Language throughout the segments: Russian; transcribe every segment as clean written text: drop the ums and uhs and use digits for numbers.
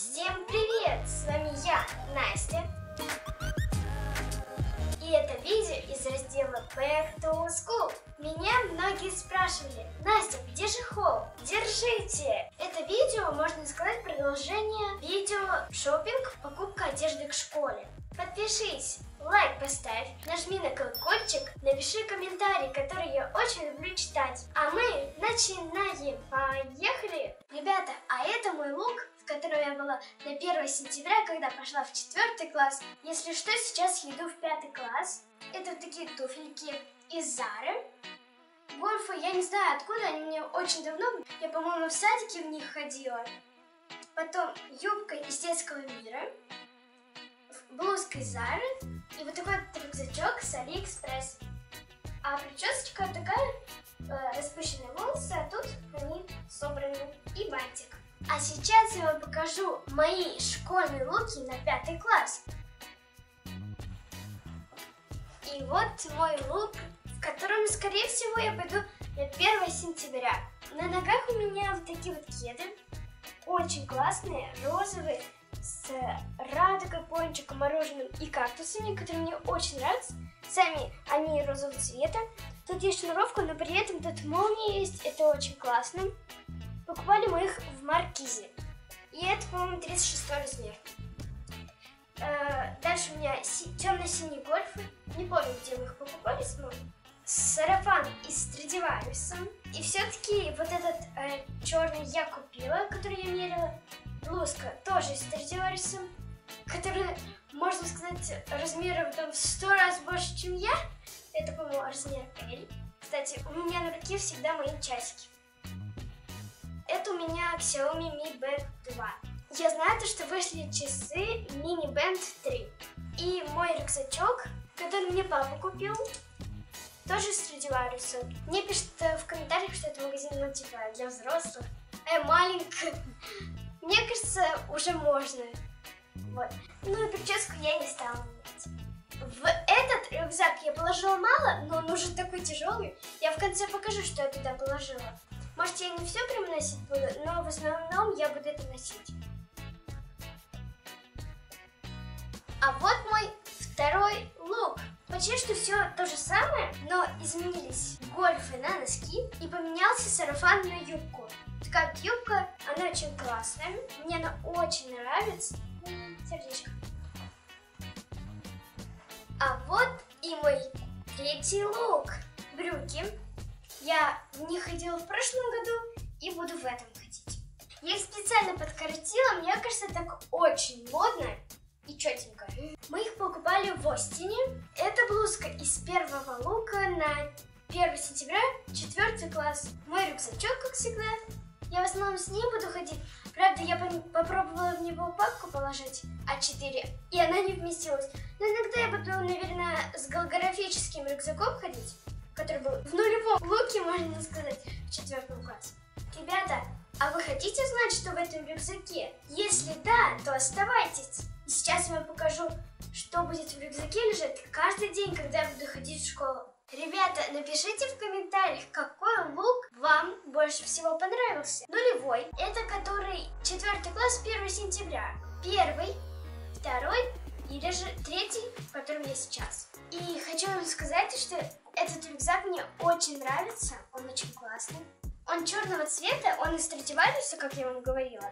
Всем привет! С вами я, Настя. И это видео из раздела Back to School. Меня многие спрашивали: Настя, где же холл? Держите! Это видео, можно сказать, продолжение видео шоппинг, покупка одежды к школе. Подпишись, лайк поставь, нажми на колокольчик, напиши комментарий, который я очень люблю читать. А мы начинаем! Поехали! Ребята, а это мой лук, в котором я была на 1 сентября, когда пошла в 4 класс. Если что, сейчас еду в 5 класс. Это вот такие туфельки из Зары. Гольфы, я не знаю откуда, они мне очень давно, я, по-моему, в садике в них ходила. Потом юбка из детского мира, блузка из Зары и вот такой вот рюкзачок с AliExpress. А причесочка такая, распущенные волосы, а тут они собраны, и бантик. А сейчас я вам покажу мои школьные луки на 5 класс. И вот мой лук, в котором, скорее всего, я пойду на 1 сентября. На ногах у меня вот такие вот кеды, очень классные, розовые, с радугой, пончиком, мороженым и кактусами, которые мне очень нравятся. Сами они розового цвета. Тут есть шнуровка, но при этом тут молния есть, это очень классно. Покупали мы их в маркизе. И это, по-моему, 36 размер. Дальше у меня темно-синие гольфы. Не помню, где мы их покупали, но... Сарафан из Stradivarius. И все-таки вот этот черный я купила, который я мерила. Блузка тоже из Stradivarius, которая, можно сказать, размером там в 100 раз больше, чем я. Это, по-моему, размер L. Кстати, у меня на руке всегда мои часики. Это у меня Xiaomi Mi Band 2. Я знаю, что вышли часы Mini Band 3. И мой рюкзачок, который мне папа купил, тоже из Stradivarius. Мне пишут в комментариях, что это магазин, ну, типа, для взрослых. Маленькая. Мне кажется, уже можно. Вот. Ну и прическу я не стала менять. В этот рюкзак я положила мало, но он уже такой тяжелый. Я в конце покажу, что я туда положила. Может, я не все прям носить буду, но в основном я буду это носить. А вот мой второй лук. Почти что все то же самое, но изменились гольфы на носки и поменялся сарафан на юбку. Такая юбка, она очень классная, мне она очень нравится. Сердечко. А вот и мой третий лук. Брюки. Я в них ходила в прошлом году и буду в этом ходить. Я их специально подкоротила, мне кажется, так очень модно и четенько. Мы их покупали в Остине. Это блузка из первого лука на 1 сентября, 4 класс. Мой рюкзачок, как всегда. Я в основном с ним буду ходить. Правда, я попробовала в него папку положить А4, и она не вместилась. Но иногда я буду, наверное, с голографическим рюкзаком ходить, который был в нулевом луке, можно сказать, в 4 классе. Ребята, а вы хотите знать, что в этом рюкзаке? Если да, то оставайтесь. Сейчас я вам покажу, что будет в рюкзаке лежать каждый день, когда я буду ходить в школу. Ребята, напишите в комментариях, какой лук вам больше всего понравился. Нулевой, это который 4 класс, 1 сентября. Первый, второй или же третий, в котором я сейчас. И хочу вам сказать, что этот рюкзак мне очень нравится, он очень классный. Он черного цвета, он из Stradivarius, как я вам говорила.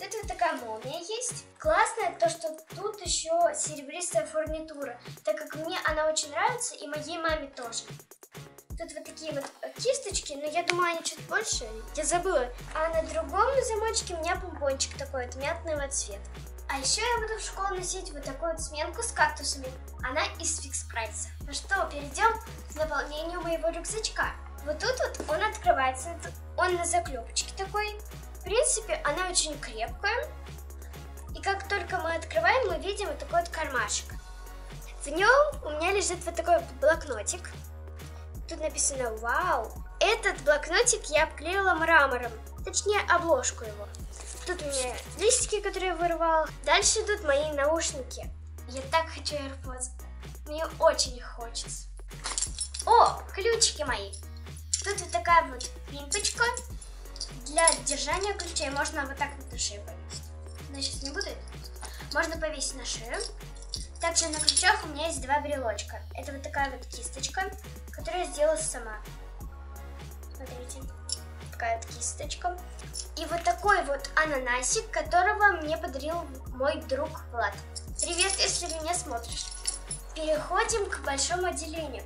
Тут вот такая молния есть. Классное то, что тут еще серебристая фурнитура, так как мне она очень нравится и моей маме тоже. Тут вот такие вот кисточки, но я думаю, они чуть больше, я забыла. А на другом замочке у меня помпончик такой вот мятного цвета. А еще я буду в школу носить вот такую вот сменку с кактусами. Она из Фикс Прайса. Ну что, перейдем к наполнению моего рюкзачка. Вот тут вот он открывается, он на заклепочке такой. В принципе, она очень крепкая, и как только мы открываем, мы видим вот такой вот кармашек. В нем у меня лежит вот такой блокнотик, тут написано «Вау». Этот блокнотик я обклеила мрамором, точнее обложку его. Тут у меня листики, которые я вырвала. Дальше идут мои наушники. Я так хочу AirPods, мне очень их хочется. О, ключики мои. Тут вот такая вот пимпочка. Для держания ключей можно вот так вот нашибать. Значит, Можно повесить на шею. Также на крючках у меня есть два брелочка. Это вот такая вот кисточка, которую я сделала сама. Смотрите, такая вот кисточка. И вот такой вот ананасик, которого мне подарил мой друг Влад. Привет, если меня смотришь. Переходим к большому отделению.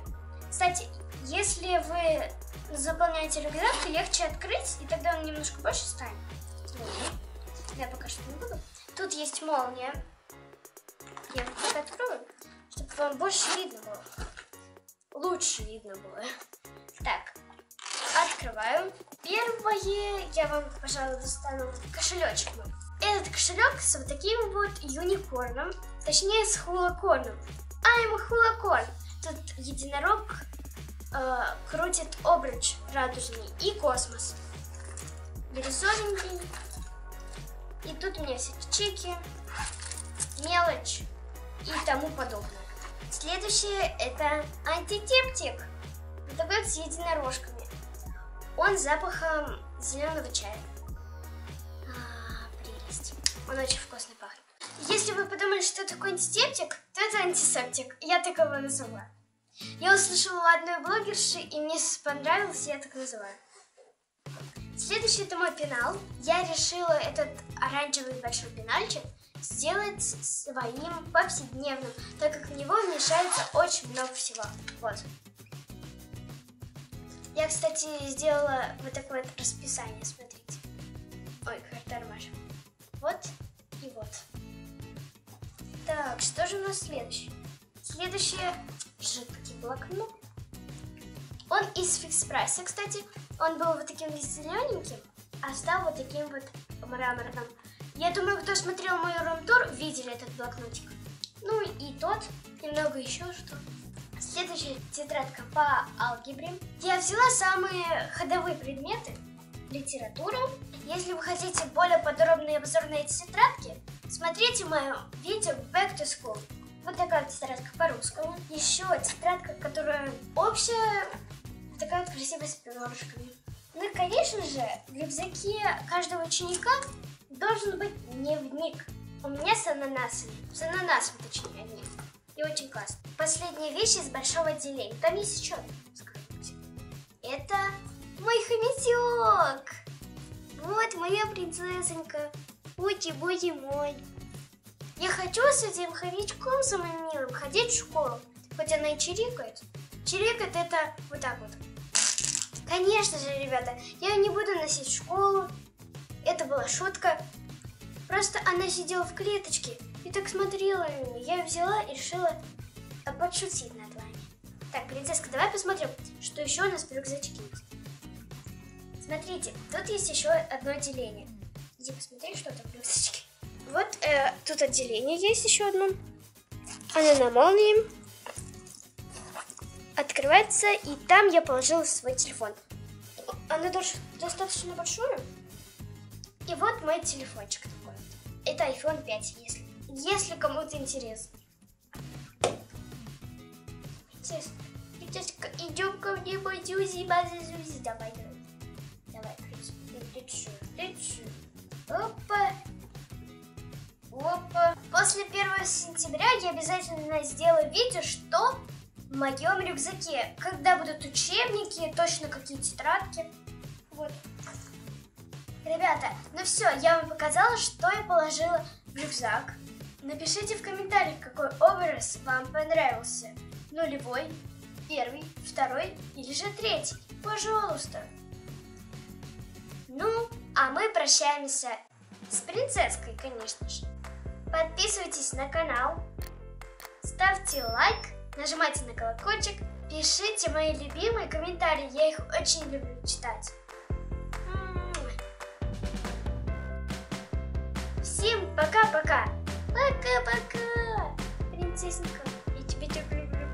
Кстати, если вы заполняете рюкзак, то легче открыть, и тогда он немножко больше станет. Я пока что не буду. Тут есть молния. Я его пока открою, чтобы вам больше видно было. Лучше видно было. Так, открываю. Первое я вам, пожалуй, достану кошелечек. Этот кошелек с вот таким вот юникорном. Точнее, с хулакорном. I'm хулакорн. Тут единорог крутит обруч радужный и космос. Бирюзовенький. И тут у меня всякие чеки, мелочь и тому подобное. Следующее это антисептик. Вот такой вот с единорожками. Он с запахом зеленого чая. Прелесть. Он очень вкусный пахнет. Если вы подумали, что такое антисептик, то это антисептик. Я так его называю. Я услышала у одной блогерши, и мне понравилось, я так называю. Следующий это мой пенал. Я решила этот оранжевый большой пенальчик сделать своим повседневным, так как в него вмешается очень много всего. Вот. Я, кстати, сделала вот такое вот расписание, смотрите. Ой, карта ромашка. Вот и вот. Так, что же у нас следующее? Следующее жидкий блокнот. Он из Фикс Прайса, кстати. Он был вот таким зелененьким, а стал вот таким вот мраморным. Я думаю, кто смотрел мою рум-тур, видели этот блокнотик. Ну и тот, немного еще что. Следующая тетрадка по алгебре. Я взяла самые ходовые предметы. Литература. Если вы хотите более подробный обзор на эти тетрадки, смотрите мое видео Back to School. Вот такая вот тетрадка по-русскому. Еще тетрадка, которая общая, такая вот красивая с пенорушками. Ну и, конечно же, в рюкзаке каждого ученика должен быть дневник. У меня с ананасами. С ананасом, точнее, одним. И очень классно. Последняя вещь из большого отделения. Там есть счет. Это мой хомячок. Вот моя принцессонька. Бути-бути мой. Я хочу с этим хомячком самым милым ходить в школу. Хоть она и чирикает. Чирикает это вот так вот. Конечно же, ребята, я не буду носить в школу. Это была шутка. Просто она сидела в клеточке и так смотрела на меня. Я ее взяла и решила подшутить над вами. Так, принцесска, давай посмотрим, что еще у нас в рюкзачке есть. Смотрите, тут есть еще одно отделение. Иди посмотри, что там в рюкзачке. Вот тут отделение есть еще одно. Оно на молнии. Открывается, и там я положила свой телефон. Оно достаточно большое. И вот мой телефончик такой. Это iPhone 5, если кому-то интересно. Принцесска, идем ко мне, бадюзи, бадюзи. Давай, давай, лечу. Опа. Опа. После 1 сентября я обязательно сделаю видео, что в моем рюкзаке. Когда будут учебники, точно какие тетрадки. Вот. Ребята, ну все, я вам показала, что я положила в рюкзак. Напишите в комментариях, какой образ вам понравился. Нулевой, первый, второй или же третий. Пожалуйста. Ну, а мы прощаемся с принцесской, конечно же. Подписывайтесь на канал, ставьте лайк, нажимайте на колокольчик, пишите мои любимые комментарии, я их очень люблю читать. Всем пока-пока! Пока-пока! Принцессенька, я тебя люблю.